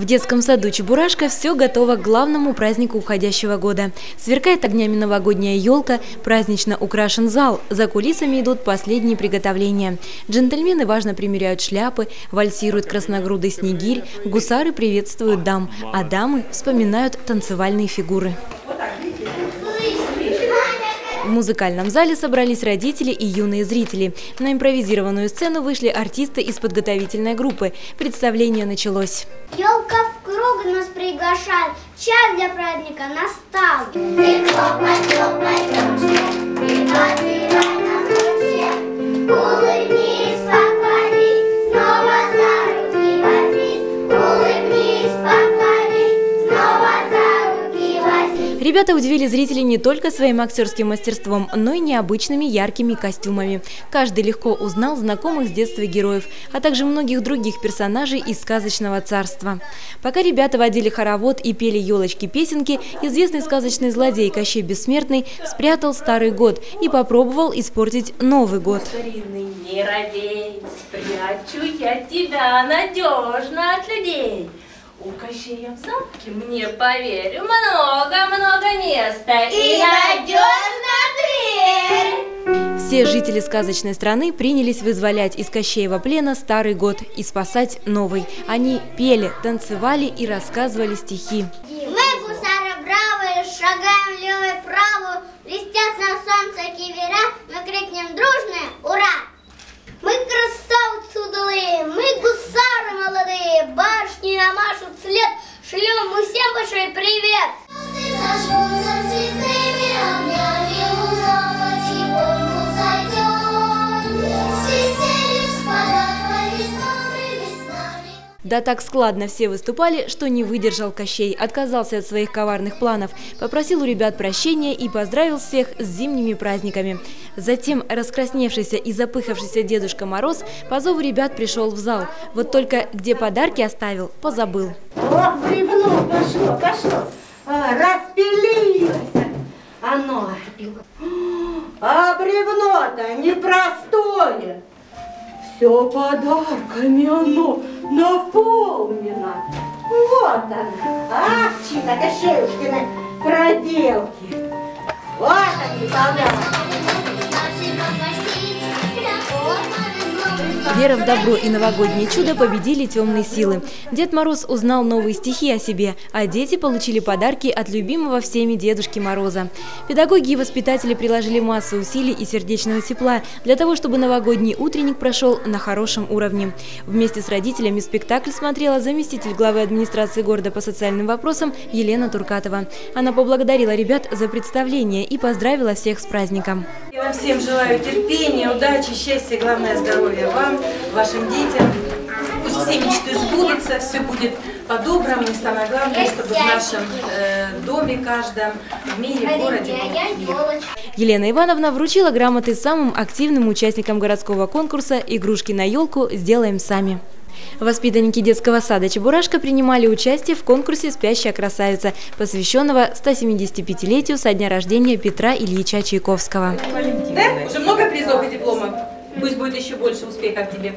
В детском саду «Чебурашка» все готово к главному празднику уходящего года. Сверкает огнями новогодняя елка, празднично украшен зал, за кулисами идут последние приготовления. Джентльмены важно примеряют шляпы, вальсируют красногрудый снегирь, гусары приветствуют дам, а дамы вспоминают танцевальные фигуры. В музыкальном зале собрались родители и юные зрители. На импровизированную сцену вышли артисты из подготовительной группы. Представление началось. Елка в круг нас приглашает. Час для праздника настал. Ребята удивили зрителей не только своим актерским мастерством, но и необычными яркими костюмами. Каждый легко узнал знакомых с детства героев, а также многих других персонажей из сказочного царства. Пока ребята водили хоровод и пели елочки-песенки, известный сказочный злодей Кощей Бессмертный спрятал старый год и попробовал испортить Новый год. Не робей, спрячу я тебя надежно от людей. У Кощея в замке, мне поверю, много-много места и надежная дверь. Все жители сказочной страны принялись вызволять из Кощеева плена старый год и спасать новый. Они пели, танцевали и рассказывали стихи. Мы, гусары бравые, шагаем левой правую, листят на солнце кивера, мы крикнем дружное «Ура!». Мы красавцы удалые, мы гусары молодые, башни намашут след, шлем мы всем большой привет! Да так складно все выступали, что не выдержал Кощей, отказался от своих коварных планов, попросил у ребят прощения и поздравил всех с зимними праздниками. Затем раскрасневшийся и запыхавшийся Дедушка Мороз по зову ребят пришел в зал. Вот только где подарки оставил, позабыл. О, бревно пошло. Распилилось оно. А бревно-то непростое. Все подарками оно наполнено. Вот она, овчина Кощеюшкины проделки. Вот они, подарки. Вера в добро и новогоднее чудо победили темные силы. Дед Мороз узнал новые стихи о себе, а дети получили подарки от любимого всеми Дедушки Мороза. Педагоги и воспитатели приложили массу усилий и сердечного тепла для того, чтобы новогодний утренник прошел на хорошем уровне. Вместе с родителями спектакль смотрела заместитель главы администрации города по социальным вопросам Елена Туркатова. Она поблагодарила ребят за представление и поздравила всех с праздником. Я вам всем желаю терпения, удачи, счастья, главное здоровья вам, вашим детям. Пусть все мечты сбудутся, все будет по-доброму. И самое главное, чтобы в нашем доме, каждом, в мире, городе был мир. Елена Ивановна вручила грамоты самым активным участникам городского конкурса «Игрушки на елку сделаем сами». Воспитанники детского сада «Чебурашка» принимали участие в конкурсе «Спящая красавица», посвященного 175-летию со дня рождения Петра Ильича Чайковского. Да? Уже много призов и дипломов? Пусть будет еще больше успехов тебе.